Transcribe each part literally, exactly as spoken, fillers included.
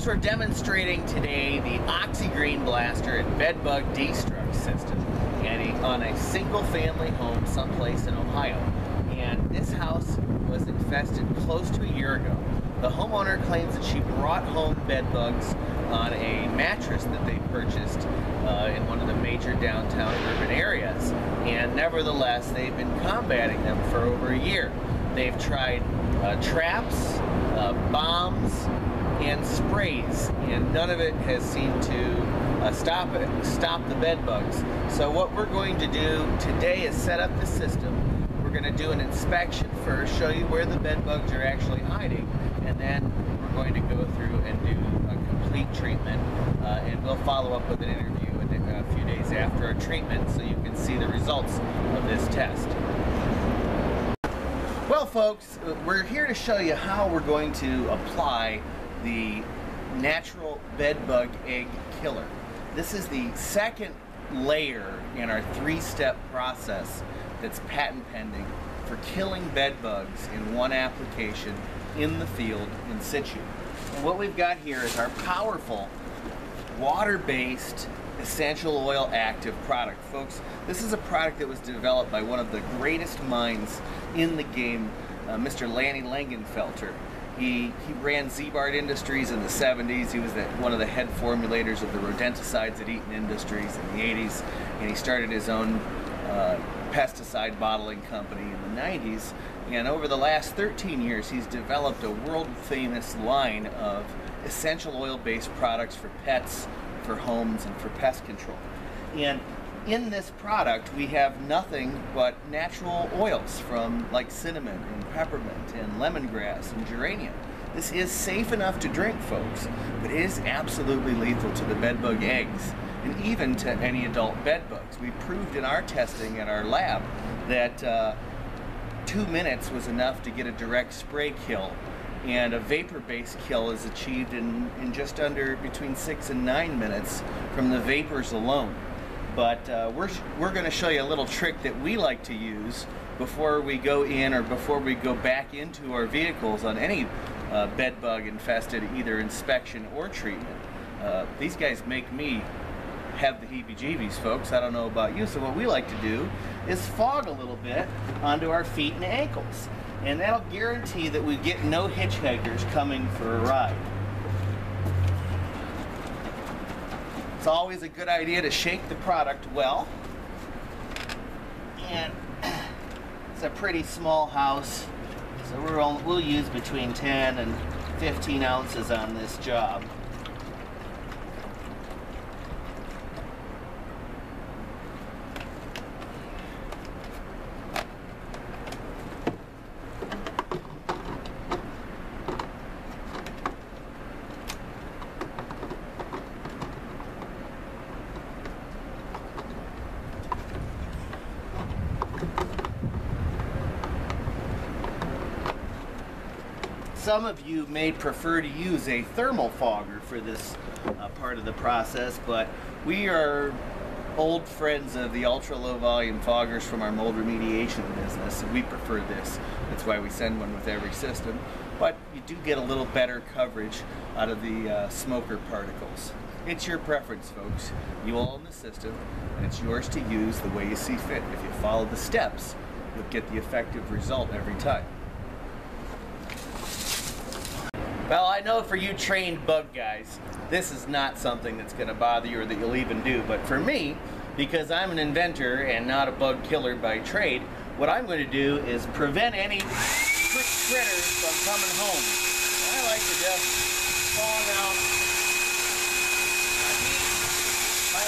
Folks, we're demonstrating today the OxyGreen Blaster and Bedbug Destruct System and on a single family home someplace in Ohio. And this house was infested close to a year ago. The homeowner claims that she brought home bedbugs on a mattress that they purchased uh, in one of the major downtown urban areas. And nevertheless, they've been combating them for over a year. They've tried uh, traps, uh, bombs, and sprays, and none of it has seemed to uh, stop it, stop the bed bugs. So what we're going to do today is set up the system. We're going to do an inspection first, show you where the bed bugs are actually hiding, and then we're going to go through and do a complete treatment, uh, and we'll follow up with an interview in a few days after our treatment so you can see the results of this test. Well folks, we're here to show you how we're going to apply the natural bedbug egg killer. This is the second layer in our three-step process that's patent pending for killing bedbugs in one application in the field in situ. And what we've got here is our powerful water-based essential oil active product. Folks, this is a product that was developed by one of the greatest minds in the game, uh, Mister Lanny Langenfelter. He, he ran Z-Bart Industries in the seventies. He was the, one of the head formulators of the rodenticides at Eaton Industries in the eighties, and he started his own uh, pesticide bottling company in the nineties. And over the last thirteen years, he's developed a world-famous line of essential oil-based products for pets, for homes, and for pest control. And in this product, we have nothing but natural oils from like cinnamon and peppermint and lemongrass and geranium. This is safe enough to drink, folks, but it is absolutely lethal to the bedbug eggs and even to any adult bedbugs. We proved in our testing at our lab that uh, two minutes was enough to get a direct spray kill, and a vapor-based kill is achieved in, in just under between six and nine minutes from the vapors alone. But uh, we're, we're going to show you a little trick that we like to use before we go in or before we go back into our vehicles on any uh, bed bug infested either inspection or treatment. Uh, these guys make me have the heebie-jeebies, folks. I don't know about you. So what we like to do is fog a little bit onto our feet and ankles, and that'll guarantee that we get no hitchhikers coming for a ride. It's always a good idea to shake the product well. And it's a pretty small house, so we're only, we'll use between ten and fifteen ounces on this job. Some of you may prefer to use a thermal fogger for this uh, part of the process, but we are old friends of the ultra low volume foggers from our mold remediation business, and we prefer this. That's why we send one with every system, but you do get a little better coverage out of the uh, smoker particles. It's your preference, folks. You own the system, and it's yours to use the way you see fit. If you follow the steps, you'll get the effective result every time. Well, I know for you trained bug guys, this is not something that's going to bother you or that you'll even do. But for me, because I'm an inventor and not a bug killer by trade, what I'm going to do is prevent any quick critters from coming home. And I like to just fall out my feet,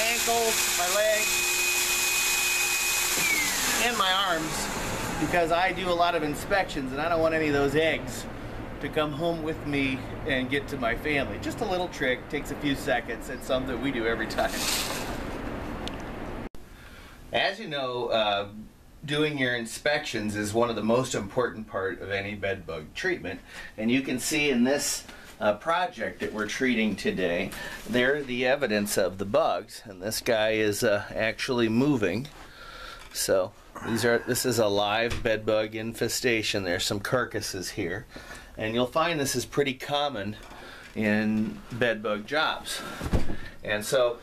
my ankles, my legs, and my arms, because I do a lot of inspections and I don't want any of those eggs to come home with me and get to my family. Just a little trick, takes a few seconds, and something we do every time. As you know, uh, doing your inspections is one of the most important part of any bed bug treatment, and you can see in this uh, project that we're treating today, they're the evidence of the bugs, and this guy is uh, actually moving. So these are this is a live bed bug infestation. There's some carcasses here. And you'll find this is pretty common in bedbug jobs. And so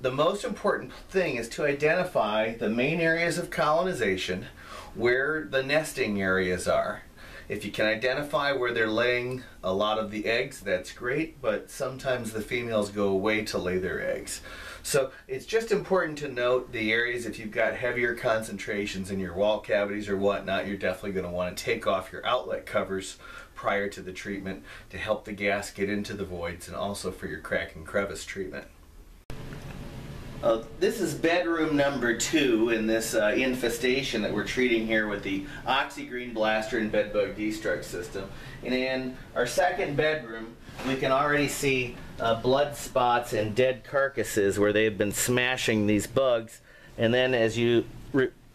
the most important thing is to identify the main areas of colonization, where the nesting areas are. If you can identify where they're laying a lot of the eggs, that's great, but sometimes the females go away to lay their eggs. So it's just important to note the areas. If you've got heavier concentrations in your wall cavities or whatnot, you're definitely going to want to take off your outlet covers prior to the treatment to help the gas get into the voids, and also for your crack and crevice treatment. Uh, this is bedroom number two in this uh, infestation that we're treating here with the OxyGreen Blaster and Bedbug Destruct System. And in our second bedroom, we can already see uh, blood spots and dead carcasses where they've been smashing these bugs. And then as you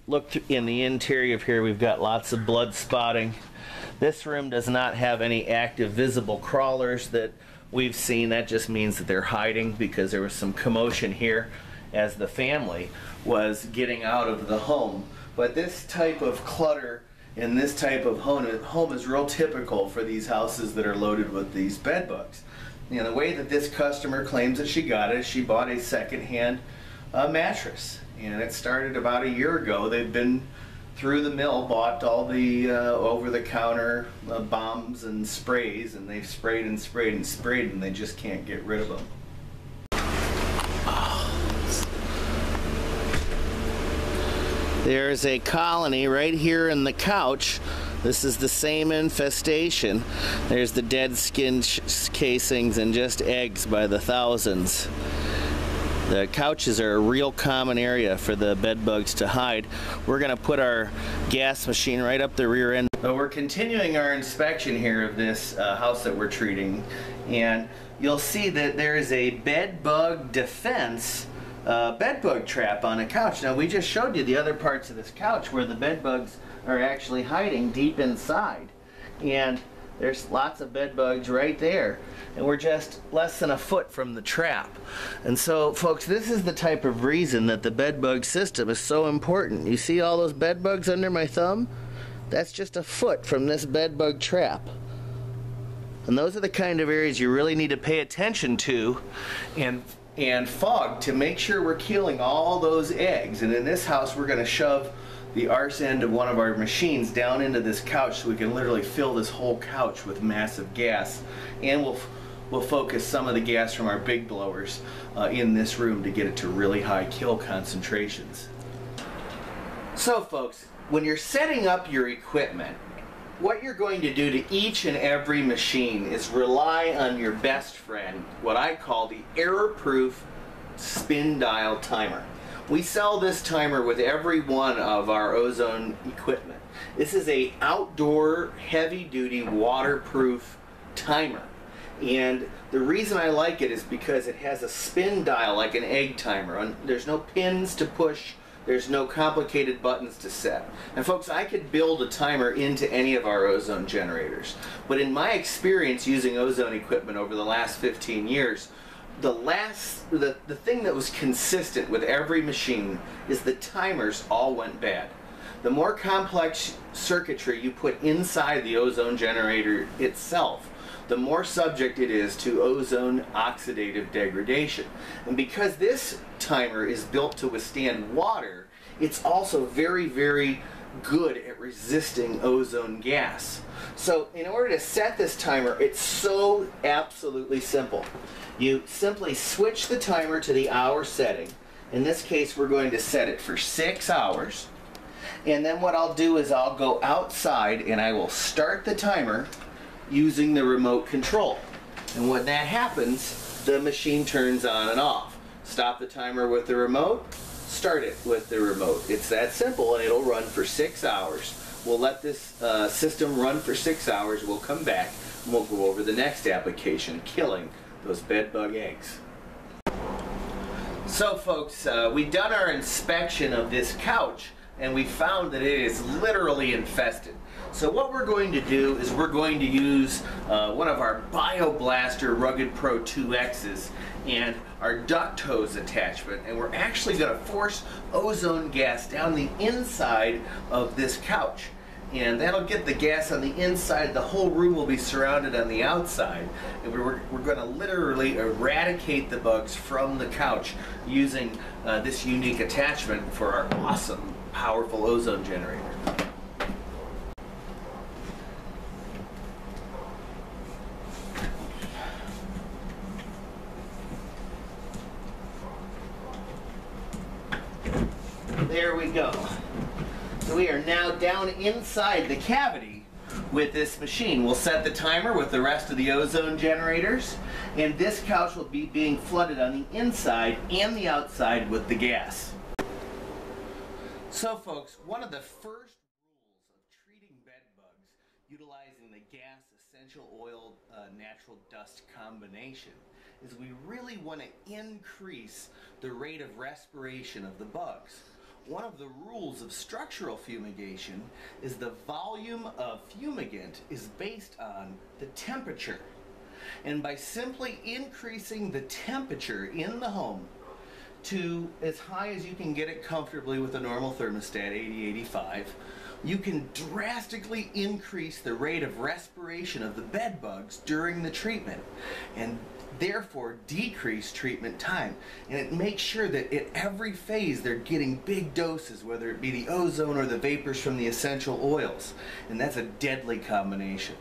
look in the interior of here, we've got lots of blood spotting. This room does not have any active visible crawlers that we've seen. That just means that they're hiding, because there was some commotion here as the family was getting out of the home. But this type of clutter in this type of home is real typical for these houses that are loaded with these bed bugs. You know, the way that this customer claims that she got it, she bought a secondhand uh, mattress, and it started about a year ago. They've been through the mill, bought all the uh, over-the-counter uh, bombs and sprays, and they've sprayed and sprayed and sprayed, and they just can't get rid of them. There's a colony right here in the couch. This is the same infestation. There's the dead skin casings and just eggs by the thousands. The couches are a real common area for the bed bugs to hide. We're going to put our gas machine right up the rear end. So we're continuing our inspection here of this uh, house that we're treating, and you'll see that there is a bed bug defense Uh, bed bug trap on a couch. Now, we just showed you the other parts of this couch where the bed bugs are actually hiding deep inside, and there's lots of bed bugs right there, and we're just less than a foot from the trap. And so, folks, this is the type of reason that the bed bug system is so important. You see all those bed bugs under my thumb? That's just a foot from this bed bug trap. And those are the kind of areas you really need to pay attention to and and fog to make sure we're killing all those eggs. And in this house, we're going to shove the arse end of one of our machines down into this couch so we can literally fill this whole couch with massive gas, and we'll we'll focus some of the gas from our big blowers uh, in this room to get it to really high kill concentrations. So, folks, when you're setting up your equipment, what you're going to do to each and every machine is rely on your best friend, what I call the error-proof spin dial timer. We sell this timer with every one of our ozone equipment. This is a outdoor, heavy-duty, waterproof timer. And the reason I like it is because it has a spin dial like an egg timer. There's no pins to push. There's no complicated buttons to set. And folks, I could build a timer into any of our ozone generators. But in my experience using ozone equipment over the last fifteen years, the last, the, the thing that was consistent with every machine is the timers all went bad. The more complex circuitry you put inside the ozone generator itself, the more subject it is to ozone oxidative degradation. And because this timer is built to withstand water, it's also very, very good at resisting ozone gas. So in order to set this timer, it's so absolutely simple. You simply switch the timer to the hour setting. In this case, we're going to set it for six hours. And then what I'll do is I'll go outside and I will start the timer using the remote control. And when that happens, the machine turns on and off. Stop the timer with the remote, start it with the remote. It's that simple, and it'll run for six hours. We'll let this uh, system run for six hours, we'll come back, and we'll go over the next application, killing those bed bug eggs. So, folks, uh, we've done our inspection of this couch, and we found that it is literally infested. So what we're going to do is we're going to use uh, one of our BioBlaster Rugged Pro two X's and our duct hose attachment, and we're actually going to force ozone gas down the inside of this couch. and that'll get the gas on the inside. The whole room will be surrounded on the outside, and we're, we're going to literally eradicate the bugs from the couch using uh, this unique attachment for our awesome, powerful ozone generator. There we go. So we are now down inside the cavity with this machine. We'll set the timer with the rest of the ozone generators, and this couch will be being flooded on the inside and the outside with the gas. So folks, one of the first rules of treating bed bugs utilizing the gas essential oil uh, natural dust combination is we really want to increase the rate of respiration of the bugs. One of the rules of structural fumigation is the volume of fumigant is based on the temperature. And by simply increasing the temperature in the home to as high as you can get it comfortably with a normal thermostat, eighty, eighty-five, you can drastically increase the rate of respiration of the bed bugs during the treatment, and therefore decrease treatment time. And it makes sure that at every phase they're getting big doses, whether it be the ozone or the vapors from the essential oils. And that's a deadly combination.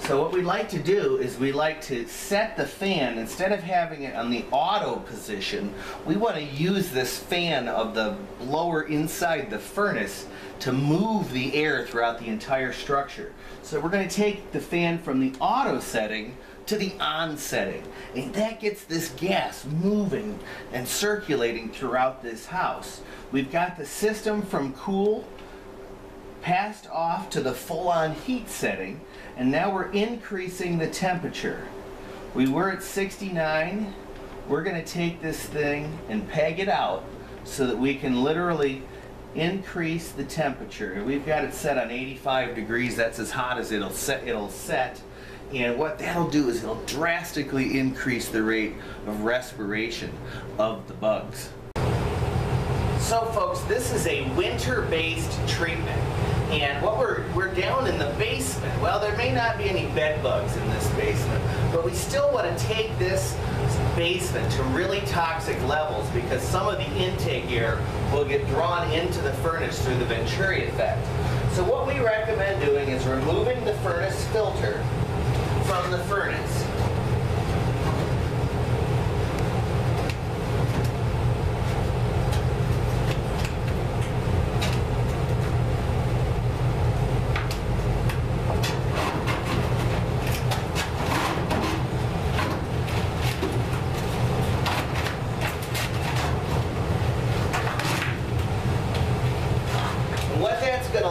So what we like to do is we like to set the fan, instead of having it on the auto position, we want to use this fan of the blower inside the furnace to move the air throughout the entire structure. So we're going to take the fan from the auto setting to the on setting, and that gets this gas moving and circulating throughout this house. We've got the system from cool passed off to the full-on heat setting, and now we're increasing the temperature. We were at sixty-nine. We're going to take this thing and peg it out so that we can literally increase the temperature. We've got it set on eighty-five degrees. That's as hot as it'll set. It'll set. And what that'll do is it'll drastically increase the rate of respiration of the bugs. So folks, this is a winter-based treatment, and what we're, we're down in the basement. Well, there may not be any bed bugs in this basement, but we still want to take this basement to really toxic levels because some of the intake air will get drawn into the furnace through the Venturi effect. So what we recommend doing is removing the furnace filter from the furnace.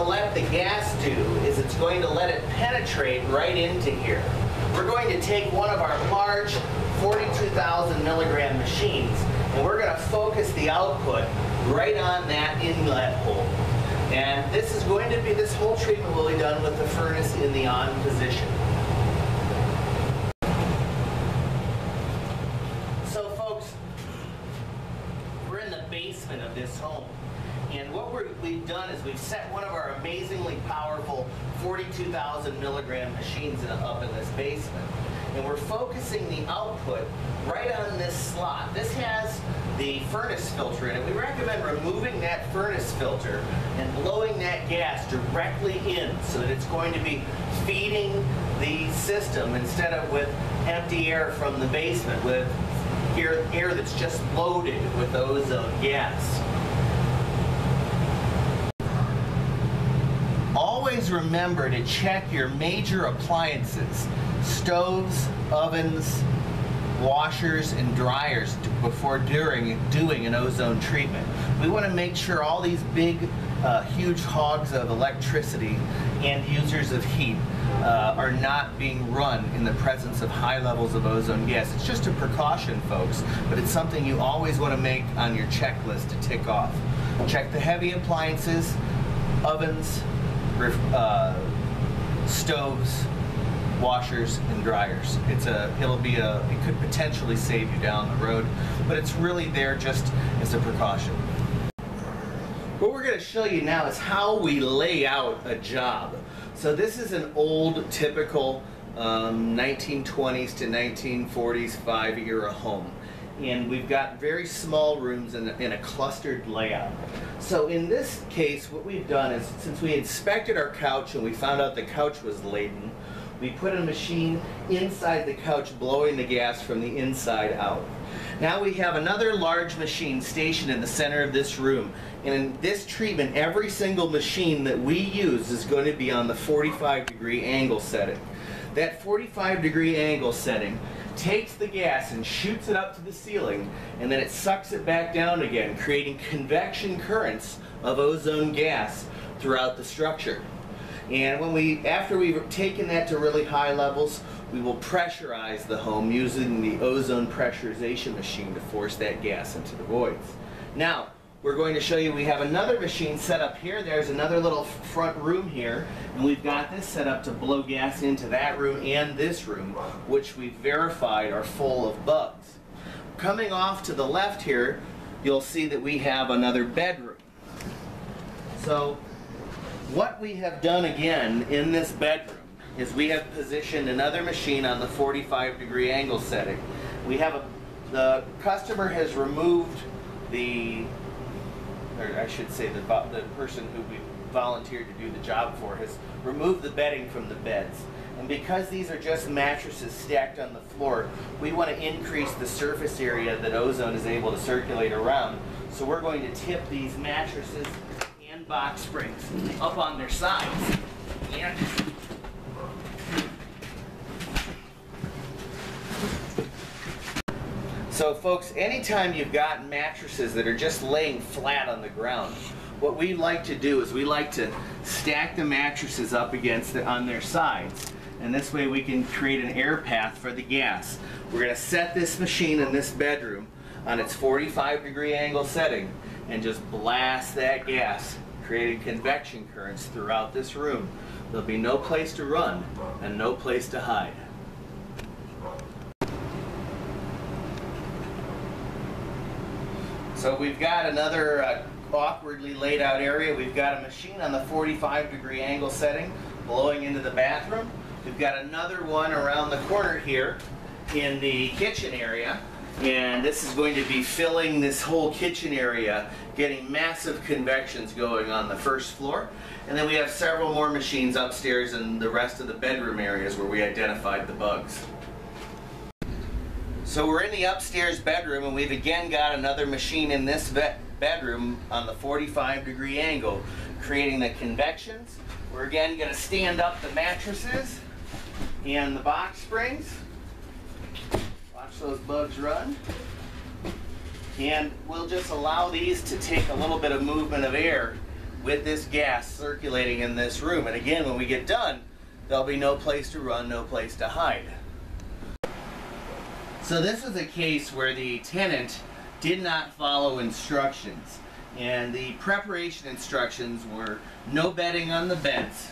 Let the gas do is it's going to let it penetrate right into here. We're going to take one of our large forty-two thousand milligram machines, and we're going to focus the output right on that inlet hole. And this is going to be, this whole treatment will be done with the furnace in the on position. So folks, we're in the basement of this home. And what we're, we've done is we've set one of our amazingly powerful forty-two thousand milligram machines in, up in this basement. And we're focusing the output right on this slot. This has the furnace filter in it. We recommend removing that furnace filter and blowing that gas directly in so that it's going to be feeding the system instead of with empty air from the basement, with air, air that's just loaded with ozone gas. Always remember to check your major appliances, stoves, ovens, washers, and dryers before during doing an ozone treatment. We want to make sure all these big, uh, huge hogs of electricity and users of heat uh, are not being run in the presence of high levels of ozone gas. It's just a precaution, folks, but it's something you always want to make on your checklist to tick off. Check the heavy appliances, ovens, Uh, stoves, washers, and dryers. It's a, it'll be a, it could potentially save you down the road, but it's really there just as a precaution. What we're going to show you now is how we lay out a job. So this is an old, typical um, nineteen twenties to nineteen forties five-era home. And we've got very small rooms in a, in a clustered layout. So in this case, what we've done is, since we inspected our couch and we found out the couch was laden, we put a machine inside the couch blowing the gas from the inside out. Now we have another large machine stationed in the center of this room. And in this treatment, every single machine that we use is going to be on the forty-five degree angle setting. That forty-five degree angle setting takes the gas and shoots it up to the ceiling, and then it sucks it back down again, creating convection currents of ozone gas throughout the structure. And when we, after we've taken that to really high levels, we will pressurize the home using the ozone pressurization machine to force that gas into the voids. Now, we're going to show you, we have another machine set up here. There's another little front room here, and we've got this set up to blow gas into that room and this room, which we've verified are full of bugs. Coming off to the left here, you'll see that we have another bedroom. So what we have done again in this bedroom is we have positioned another machine on the forty-five degree angle setting. We have a, the customer has removed the or I should say the, the person who we volunteered to do the job for has removed the bedding from the beds. And because these are just mattresses stacked on the floor, we want to increase the surface area that ozone is able to circulate around. So we're going to tip these mattresses and box springs up on their sides. And so folks, anytime you've got mattresses that are just laying flat on the ground, what we like to do is we like to stack the mattresses up against the, on their sides. And this way we can create an air path for the gas. We're going to set this machine in this bedroom on its forty-five degree angle setting and just blast that gas, creating convection currents throughout this room. There'll be no place to run and no place to hide. So we've got another uh, awkwardly laid out area. We've got a machine on the forty-five degree angle setting blowing into the bathroom. We've got another one around the corner here in the kitchen area. And this is going to be filling this whole kitchen area, getting massive convections going on the first floor. And then we have several more machines upstairs in the rest of the bedroom areas where we identified the bugs. So we're in the upstairs bedroom, and we've again got another machine in this vet bedroom on the forty-five degree angle, creating the convections. We're again going to stand up the mattresses and the box springs. Watch those bugs run. And we'll just allow these to take a little bit of movement of air with this gas circulating in this room. And again, when we get done, there'll be no place to run, no place to hide. So this is a case where the tenant did not follow instructions, and the preparation instructions were no bedding on the beds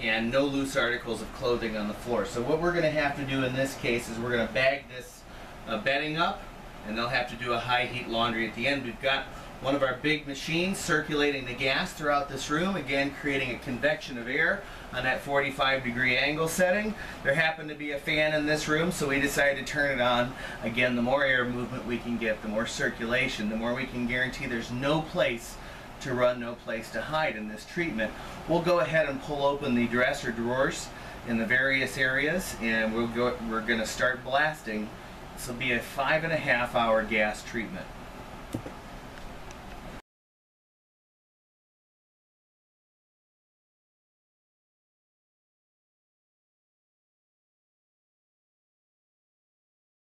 and no loose articles of clothing on the floor. So what we're going to have to do in this case is we're going to bag this uh, bedding up, and they'll have to do a high heat laundry at the end. We've got one of our big machines circulating the gas throughout this room, again creating a convection of air on that forty-five degree angle setting. There happened to be a fan in this room, so we decided to turn it on. Again, the more air movement we can get, the more circulation, the more we can guarantee there's no place to run, no place to hide in this treatment. We'll go ahead and pull open the dresser drawers in the various areas, and we'll go, we're going to start blasting. This will be a five and a half hour gas treatment.